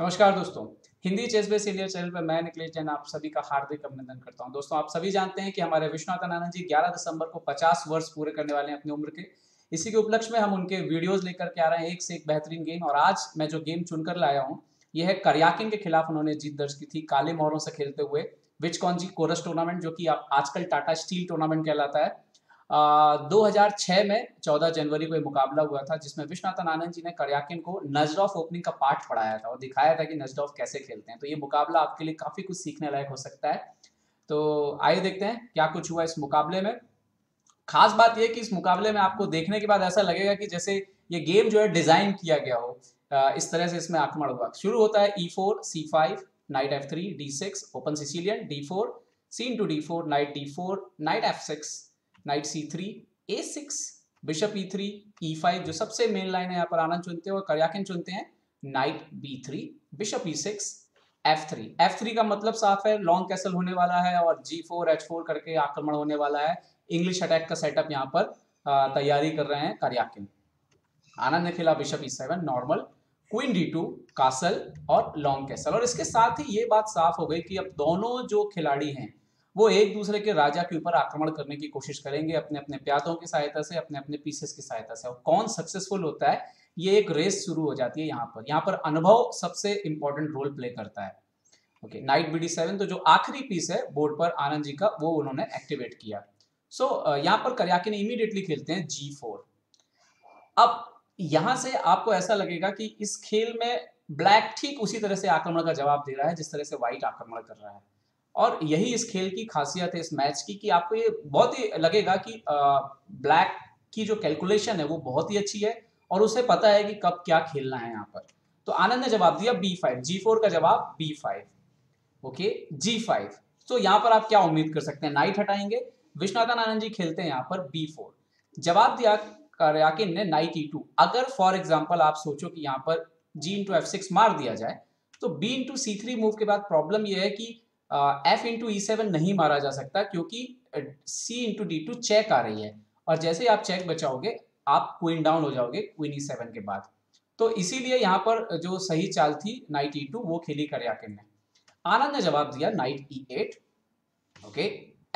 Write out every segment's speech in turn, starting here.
नमस्कार दोस्तों, Hindi ChessBase India channel पर मैं निकलेश जैन आप सभी का हार्दिक अभिनंदन करता हूं। दोस्तों, आप सभी जानते हैं कि हमारे विश्वनाथन आनंद जी 11 दिसंबर को 50 वर्ष पूरे करने वाले हैं अपनी उम्र के। इसी के उपलक्ष्य में हम उनके वीडियोस लेकर के आ रहे हैं, एक से एक बेहतरीन गेम। और आज मैं जो गेम चुनकर लाया हूँ यह है करजाकिन के खिलाफ उन्होंने जीत दर्ज की थी काले मोहरों से खेलते हुए विचकॉन्जी कोरस टूर्नामेंट, जो कि आजकल टाटा स्टील टूर्नामेंट कहलाता है। 2006 में 14 जनवरी को ये मुकाबला हुआ था, जिसमें विश्वनाथन आनंद जी ने करजाकिन को नजडॉफ ओपनिंग का पाठ पढ़ाया था और दिखाया था कि नजडॉफ कैसे खेलते हैं। तो ये मुकाबला आपके लिए काफ़ी कुछ सीखने लायक हो सकता है। तो आइए देखते हैं क्या कुछ हुआ इस मुकाबले में। खास बात यह कि इस मुकाबले में आपको देखने के बाद ऐसा लगेगा कि जैसे ये गेम जो है डिज़ाइन किया गया हो, इस तरह से इसमें आक्रमण हुआ। शुरू होता है E4, C5, knight F3, D6, open Sicilian, D4, C2 D4, knight D4, knight F6, knight C3, A6, bishop E3, E5, जो सबसे मेन लाइन है यहाँ पर आनंद चुनते हैं और करजाकिन चुनते हैं night B3, bishop E6, F3। F3 का मतलब साफ है लॉन्ग कैसल होने वाला है और G4 H4 करके आक्रमण होने वाला है। इंग्लिश अटैक का सेटअप यहाँ पर तैयारी कर रहे हैं करजाकिन। आनंद ने खेला bishop E7, normal, queen D2, castle और लॉन्ग कैसल। और इसके साथ ही ये बात साफ हो गई कि अब दोनों जो खिलाड़ी हैं वो एक दूसरे के राजा के ऊपर आक्रमण करने की कोशिश करेंगे अपने अपने प्यादों की सहायता से, अपने अपने पीसेस की सहायता से। और कौन सक्सेसफुल होता है ये एक रेस शुरू हो जाती है। यहाँ पर अनुभव सबसे इंपॉर्टेंट रोल प्ले करता है। ओके, नाइट BD7, तो जो आखिरी पीस है बोर्ड पर आनंद जी का वो उन्होंने एक्टिवेट किया। सो यहाँ पर करजाकिन इमीडिएटली खेलते हैं G4। अब यहाँ से आपको ऐसा लगेगा कि इस खेल में ब्लैक ठीक उसी तरह से आक्रमण का जवाब दे रहा है जिस तरह से व्हाइट आक्रमण कर रहा है। और यही इस खेल की खासियत है, इस मैच की, कि आपको ये बहुत ही लगेगा कि ब्लैक की जो कैलकुलेशन है वो बहुत ही अच्छी है और उसे पता है कि कब क्या खेलना है यहाँ पर। तो आनंद ने जवाब दिया B5, G4 का जवाब B5, ओके, G5। तो यहाँ पर आप क्या उम्मीद कर सकते हैं, नाइट हटाएंगे। विश्वनाथन आनंद जी खेलते हैं यहाँ पर B4, जवाब दिया करजाकिन ने नाइट E2। अगर फॉर एग्जाम्पल आप सोचो कि यहाँ पर G into F6 मार दिया जाए तो B into C3 मूव के बाद प्रॉब्लम यह है कि F into E7 नहीं मारा जा सकता, क्योंकि C into D2 चेक आ रही है और जैसे ही आप चेक बचाओगे आप क्वीन डाउन हो जाओगे क्वीन E7 के बाद। तो इसीलिए यहाँ पर जो सही चाल थी नाइट E2 वो खेली करजाकिन ने। आनंद ने जवाब दिया नाइट E8, ओके,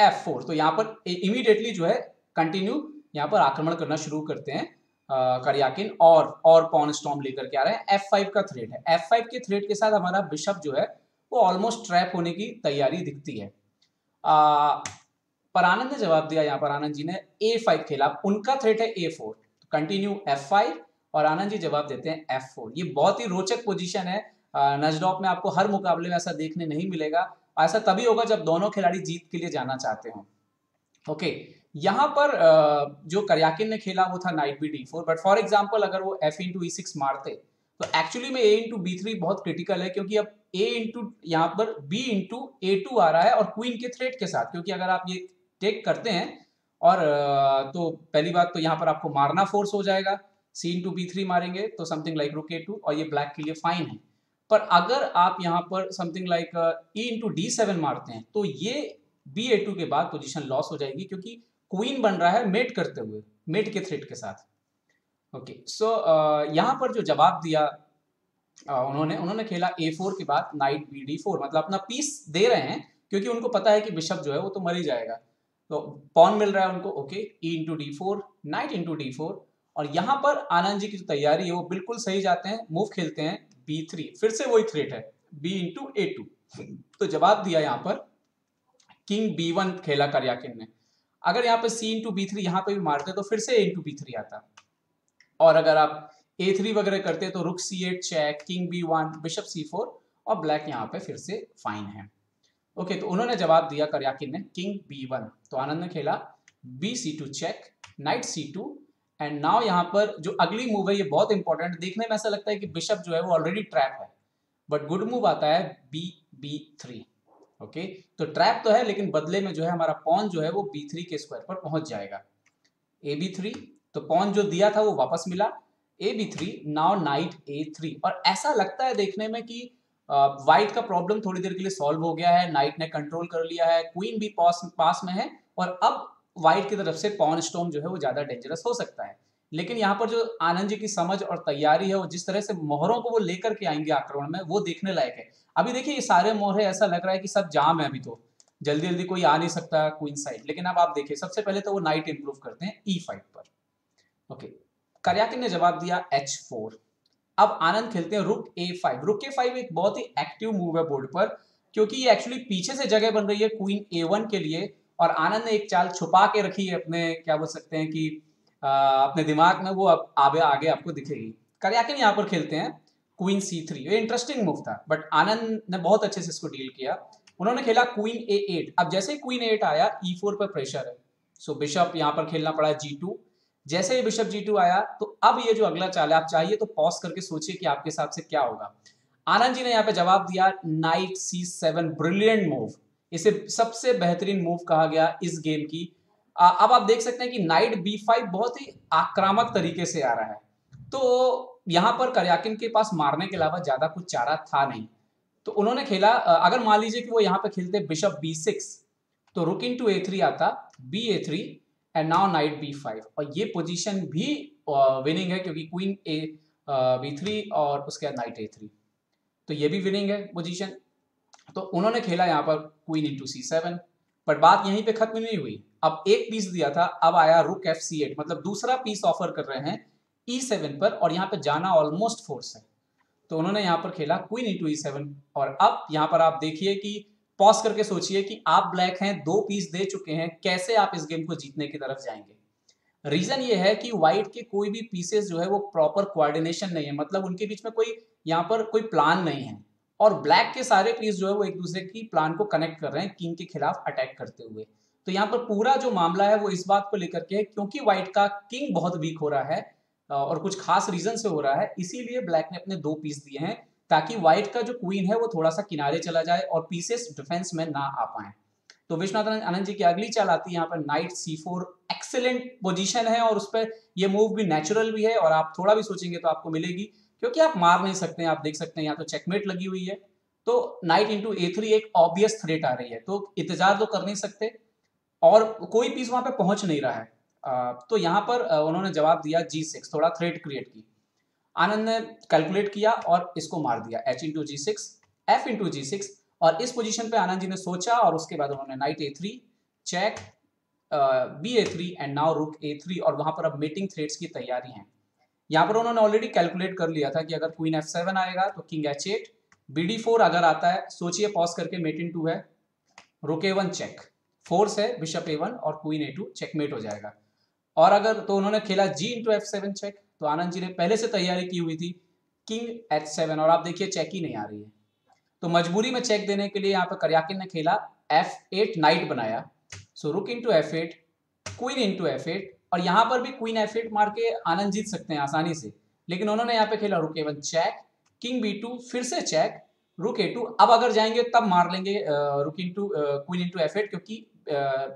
F4। तो यहाँ पर इमीडिएटली जो है कंटिन्यू यहाँ पर आक्रमण करना शुरू करते हैं करजाकिन और पॉन स्टॉर्म लेकर के आ रहे हैं। F5 का थ्रेड है, F5 के थ्रेड के साथ हमारा बिशप जो है वो ऑलमोस्ट ट्रैप होने की तैयारी दिखती है। पर आनंद ने जवाब दिया, यहाँ पर आनंद जी ने A5 खेला, उनका थ्रेट है A4, कंटिन्यू F5 और आनंद जी जवाब देते हैं F4। ये बहुत ही रोचक पोजीशन है, नजडॉप में आपको हर मुकाबले में ऐसा देखने नहीं मिलेगा। ऐसा तभी होगा जब दोनों खिलाड़ी जीत के लिए जाना चाहते हों। ओके, यहाँ पर जो करजाकिन ने खेला वो था knight B D4, but for example अगर वो F into E6 मारते तो एक्चुअली में A into B3 बहुत क्रिटिकल है, क्योंकि अब यहाँ पर B into A2 आ रहा है और क्वीन के थ्रेट के साथ, क्योंकि अगर आप ये टेक करते हैं और तो पहली बात तो यहाँ पर आपको मारना फोर्स हो जाएगा। C into B3 मारेंगे तो समथिंग लाइक Ru K2 और ये ब्लैक के लिए फाइन है। पर अगर आप यहाँ पर something like E into D7 मारते हैं तो ये B A2 के बाद पोजीशन लॉस हो जाएगी, क्योंकि क्वीन बन रहा है मेट करते हुए, मेट के थ्रेट के साथ। ओके, सो यहाँ पर जो जवाब दिया उन्होंने खेला A4 के बाद नाइट B D4, मतलब अपना पीस दे रहे हैं क्योंकि उनको पता है कि बिशप जो है वो तो मर ही जाएगा, तो पॉन मिल रहा है उनको। Okay, E into D4, knight into D4 और यहाँ पर आनंद जी की जो तैयारी है वो बिल्कुल सही जाते हैं, मूव खेलते हैं B3, फिर से वही थ्रेट है B into A2। तो जवाब दिया यहाँ पर किंग B1 खेला करजाकिन ने। अगर यहाँ पर C into B3 यहाँ पे भी मारते तो फिर से A into B3 आता, और अगर आप A3 वगैरह करते तो रुक C8 check, king B1, bishop C4 और ब्लैक यहाँ पे फिर से फाइन है। ओके, तो उन्होंने जवाब दिया करजाकिन ने किंग B1। तो आनंद ने खेला B C2 चेक, नाइट C2 एंड नाउ यहाँ पर जो अगली मूव है ये बहुत इंपॉर्टेंट, देखने में ऐसा लगता है कि बिशप जो है वो ऑलरेडी ट्रैप है, बट गुड मूव आता है B B3। ओके, तो ट्रैप तो है लेकिन बदले में जो है हमारा पॉन जो है वो B3 के स्क्वायर पर पहुंच जाएगा। AB3, तो पॉन जो दिया था वो वापस मिला AB3, नाउ नाइट A3। और ऐसा लगता है देखने में कि वाइट का प्रॉब्लम थोड़ी देर के लिए सॉल्व हो गया है, नाइट ने कंट्रोल कर लिया है, क्वीन भी पास में है और अब वाइट की तरफ से पॉन स्टॉर्म जो है वो ज़्यादा डेंजरस हो सकता है। लेकिन यहाँ पर जो आनंद जी की समझ और तैयारी है, वो जिस तरह से मोहरों को वो लेकर के आएंगे आक्रमण में, वो देखने लायक है। अभी देखिए ये सारे मोहर है, ऐसा लग रहा है कि सब जाम है, अभी तो जल्दी जल्दी कोई आ नहीं सकता क्वीन साइड। लेकिन अब आप देखिए सबसे पहले तो वो नाइट इंप्रूव करते हैं e5 पर। ओके, करजाकिन ने जवाब दिया h4। अब आनंद खेलते हैं रुक a5। रुक a5 एक बहुत ही एक्टिव मूव है बोर्ड पर, क्योंकि ये एक्चुअली पीछे से जगह बन रही है क्वीन a1 के लिए। और आनंद ने एक चाल छुपा के रखी है अपने, क्या बोल सकते हैं कि अपने दिमाग में, वो अब आगे आपको दिखेगी। करजाकिन यहाँ पर खेलते हैं क्वीन c3। ये इंटरेस्टिंग मूव था, बट आनंद ने बहुत अच्छे से इसको डील किया। उन्होंने खेला क्वीन a8। अब जैसे ही क्वीन a8 आया e4 पर प्रेशर है, सो बिशप यहाँ पर खेलना पड़ा g2। जैसे ही बिशप g2 आया तो अब ये जो अगला चाल है, आप चाहिए तो पॉज करके सोचिए कि आपके हिसाब से क्या होगा। आनंद जी ने यहाँ पे जवाब दिया नाइट c7। ब्रिलियंट मूव, इसे सबसे बेहतरीन मूव कहा गया इस गेम की। अब आप देख सकते हैं कि नाइट b5 बहुत ही आक्रामक तरीके से आ रहा है, तो यहाँ पर करजाकिन के पास मारने के अलावा ज़्यादा कुछ चारा था नहीं। तो उन्होंने खेला, अगर मान लीजिए कि वो यहाँ पे खेलते बिशप b6 तो रुक इन टू a3 आता, ba3 and now night b5। और ये पोजीशन भी विनिंग है, क्योंकि क्वीन b3 और उसके बाद नाइट a3, तो ये भी विनिंग है पोजीशन। तो उन्होंने खेला यहाँ पर क्वीन इंटू c7, पर बात यहीं पे खत्म नहीं हुई। अब एक पीस दिया था, अब आया रुक fc8, मतलब दूसरा पीस ऑफर कर रहे हैं e7 पर, और यहाँ पे जाना ऑलमोस्ट फोर्स है। तो उन्होंने यहाँ पर खेला क्वीन इंटू e7। और अब यहाँ पर आप देखिए कि पॉज करके सोचिए कि आप ब्लैक हैं, दो पीस दे चुके हैं, कैसे आप इस गेम को जीतने की तरफ जाएंगे। रीजन ये है कि व्हाइट के कोई भी पीसेस जो है वो प्रॉपर कोऑर्डिनेशन नहीं है, मतलब उनके बीच में कोई यहाँ पर कोई प्लान नहीं है। और ब्लैक के सारे पीस जो है वो एक दूसरे की प्लान को कनेक्ट कर रहे हैं किंग के खिलाफ अटैक करते हुए। तो यहाँ पर पूरा जो मामला है वो इस बात को लेकर के है, क्योंकि व्हाइट का किंग बहुत वीक हो रहा है और कुछ खास रीजन से हो रहा है, इसीलिए ब्लैक ने अपने दो पीस दिए हैं ताकि व्हाइट का जो क्वीन है वो थोड़ा सा किनारे चला जाए और पीसेस डिफेंस में ना आ पाए। तो विश्वनाथन आनंद जी की अगली चाल आती है यहाँ पर नाइट c4। एक्सेलेंट पोजीशन है और उस पर यह मूव भी नेचुरल भी है, और आप थोड़ा भी सोचेंगे तो आपको मिलेगी, क्योंकि आप मार नहीं सकते हैं। आप देख सकते हैं यहाँ तो चेकमेट लगी हुई है, तो नाइट इंटू a3 एक ऑब्वियस थ्रेट आ रही है, तो इंतजार तो कर नहीं सकते और कोई पीस वहां पे पहुंच नहीं रहा है। तो यहाँ पर उन्होंने जवाब दिया g6, थोड़ा थ्रेट क्रिएट की। आनंद ने कैलकुलेट किया और इसको मार दिया h into g6, f into g6। और इस पोजीशन पे आनंद जी ने सोचा और उसके बाद उन्होंने night a3 check, ba3 and now रुक a3। और वहां पर अब मेटिंग थ्रेट्स की तैयारी है। यहाँ पर उन्होंने ऑलरेडी कैलकुलेट कर लिया था कि अगर क्वीन f7 आएगा तो किंग h8, bd4 अगर आता है, सोचिए पॉज करके मेटिन 2 है, रुक a1 चेक, फोर्स है, बिशप a1 और क्वीन a2, चेकमेट हो जाएगा। और अगर तो उन्होंने खेला g इंटू f7 चेक। तो आनंद जी ने पहले से तैयारी की हुई थी किंग h7, और आप देखिए चेक ही नहीं आ रही है। तो मजबूरी में चेक देने के लिए यहाँ पर करजाकिन ने खेला f8 नाइट बनाया, so rook into f8, queen into f8। और यहाँ पर भी क्वीन f8 मार के आनंद जीत सकते हैं आसानी से, लेकिन उन्होंने यहाँ पे खेला रुक a1 चेक, किंग b2, फिर से चेक, रुक a2। अब अगर जाएंगे तब मार लेंगे rook into queen into f8, क्योंकि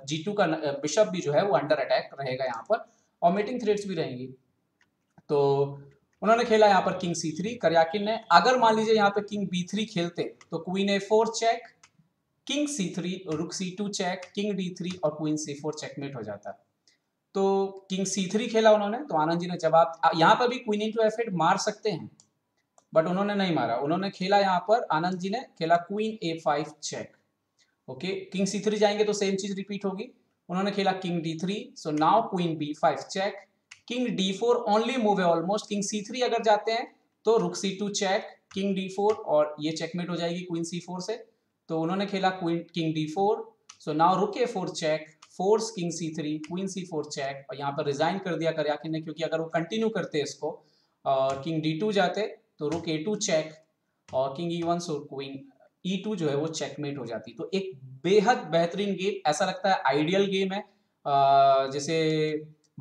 g2 का बिशप भी जो है वो अंडर अटैक रहेगा यहाँ पर और मेटिंग थ्रेट्स भी रहेंगी। तो उन्होंने खेला यहाँ पर किंग c3। करजाकिन ने अगर मान लीजिए यहाँ पे किंग b3 खेलते तो queen a4 check, king c3, रुक c2 चेक, किंग d3 और क्वीन c4 चेकमेट हो जाता। तो किंग c3 खेला उन्होंने, तो आनंद जी ने जवाब, यहाँ पर भी क्वीन इंटू f8 मार सकते हैं बट उन्होंने नहीं मारा। उन्होंने खेला यहाँ पर, आनंद जी ने खेला queen a5 check. Okay, king c3 जाएंगे तो सेम चीज रिपीट होगी। उन्होंने खेला king d3, so now queen b5 check, king d4 only move है ऑलमोस्ट। किंग c3 अगर जाते हैं तो रुक c2 चेक, किंग d4 और ये चेकमेट हो जाएगी क्वीन c4 से। तो उन्होंने खेला किंग d4, सो now rook a4 check, force king c3, queen c4 check. और यहाँ पर रिजाइन कर दिया करजाकिन ने, क्योंकि अगर वो कंटिन्यू करते इसको और किंग d2 जाते तो रुक a2 चेक और किंग e1, सो क्वीन E2 जो है वो चेकमेट हो जाती। तो एक बेहद बेहतरीन गेम, ऐसा लगता है आइडियल गेम है, जैसे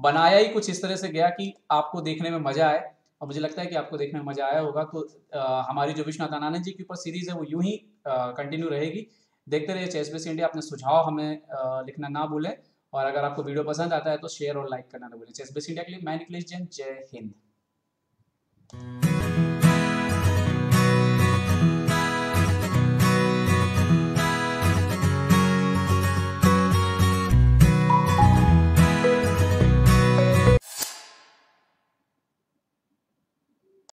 बनाया ही कुछ इस तरह से गया कि आपको देखने में मजा आए। और मुझे लगता है कि आपको देखने में मजा आया होगा। तो हमारी जो विश्वनाथन आनंद जी के ऊपर सीरीज है वो यूं ही कंटिन्यू रहेगी। देखते रहिए चेसबेस इंडिया। अपने सुझाव हमें लिखना ना भूलें, और अगर आपको वीडियो पसंद आता है तो शेयर और लाइक करना ना भूलें। चेसबेस इंडिया के लिए मैं निकलेश जैन, जय हिंद।